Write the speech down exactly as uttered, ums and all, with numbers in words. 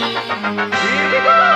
Here we go!